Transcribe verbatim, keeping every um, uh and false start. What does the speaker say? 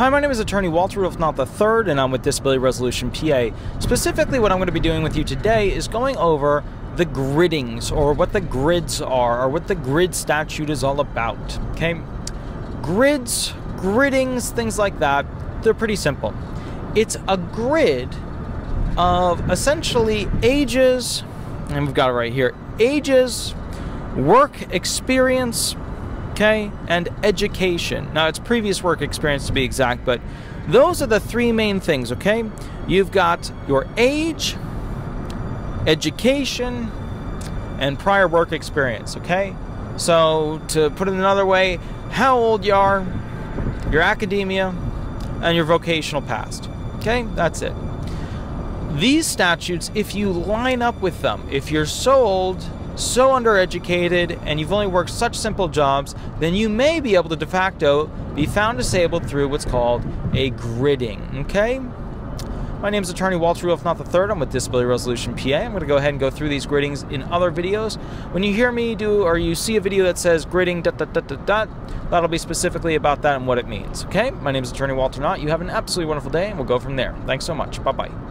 Hi, my name is Attorney Walter Rudolph Hnot the third, and I'm with Disability Resolution P A. Specifically, what I'm going to be doing with you today is going over the griddings, or what the grids are, or what the grid statute is all about. Okay? Grids, griddings, things like that, they're pretty simple. It's a grid of essentially ages, and we've got it right here, ages, work experience, okay, and education. Now, it's previous work experience to be exact, but those are the three main things, okay? You've got your age, education, and prior work experience, okay? So, to put it another way, how old you are, your academia, and your vocational past, okay? That's it. These statutes, if you line up with them, if you're so old, so undereducated, and you've only worked such simple jobs, then you may be able to de facto be found disabled through what's called a gridding, okay? My name is Attorney Walter Rudolph Hnot the third. I'm with Disability Resolution P A. I'm going to go ahead and go through these griddings in other videos. When you hear me do, or you see a video that says gridding dot dot dot dot dot, that'll be specifically about that and what it means, okay? My name is Attorney Walter Hnot. You have an absolutely wonderful day, and we'll go from there. Thanks so much. Bye-bye.